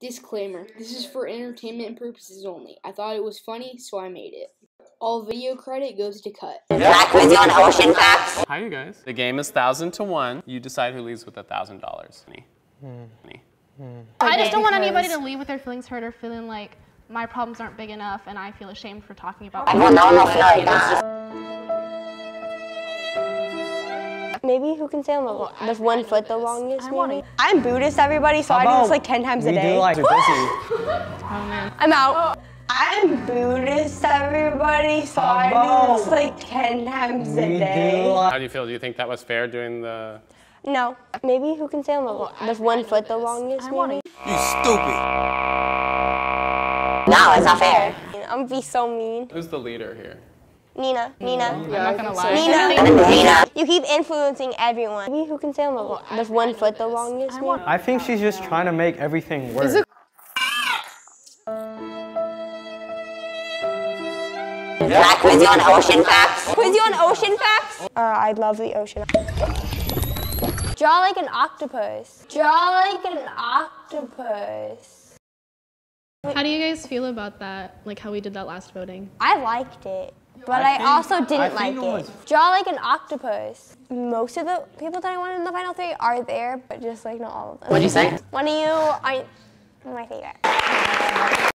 Disclaimer, this is for entertainment purposes only. I thought it was funny, so I made it. All video credit goes to Cut. Black with on ocean facts. Hi, you guys. The game is 1,000 to 1. You decide who leaves with $1,000. I just don't want anybody to leave with their feelings hurt or feeling like my problems aren't big enough and I feel ashamed for talking about Maybe who can sail on the longest? Does one foot the longest, maybe? I'm Buddhist, everybody, so I do this like 10 times a day. I'm out. I'm Buddhist, everybody, so I do this like 10 times a day. How do you feel? Do you think that was fair doing the... No. Maybe who can sail on the longest? Does one foot the longest, maybe? You stupid. No, it's not fair. I'm gonna be so mean. Who's the leader here? Nina. Nina. I'm not gonna lie. Nina. You keep influencing everyone. Maybe who can sail on the longest? Does one foot the longest? I think she's just trying to make everything work. Quiz you on ocean facts. Quiz you on ocean facts? I love the ocean. Draw like an octopus. Draw like an octopus. How do you guys feel about that? Like how we did that last voting? I liked it. But I also didn't like it. Draw like an octopus. Most of the people that I wanted in the final three are there, but just like not all of them. What'd you say? One of you are my favorite.